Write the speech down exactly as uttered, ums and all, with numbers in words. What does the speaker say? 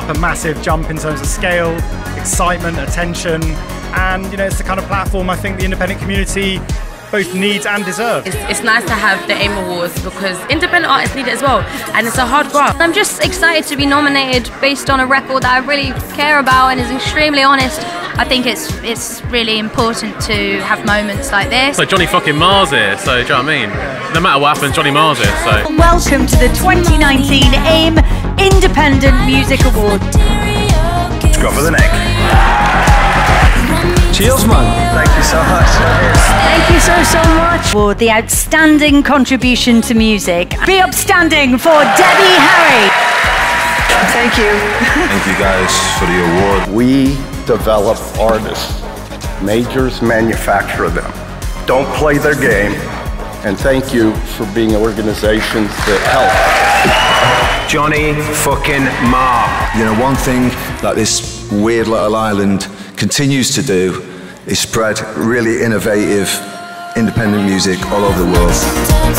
up a massive jump in terms of scale, excitement, attention, and you know, it's the kind of platform I think the independent community both needs and deserves. It's, it's nice to have the AIM Awards because independent artists need it as well, and it's a hard graft. I'm just excited to be nominated based on a record that I really care about and is extremely honest. I think it's it's really important to have moments like this. So Johnny fucking Marr's here, so do you know what I mean? No matter what happens, Johnny Marr's here, so. Welcome to the twenty nineteen AIM Independent Music Awards. Let's go for the neck. Cheers, man. Thank you so much. Thank you so, so much. For the outstanding contribution to music. Be upstanding for Debbie Harry. Thank you. Thank you guys for the award. We develop artists. Majors manufacture them. Don't play their game. And thank you for being organizations that help. Johnny fucking Marr. You know, one thing that this weird little island continues to do is spread really innovative, independent music all over the world.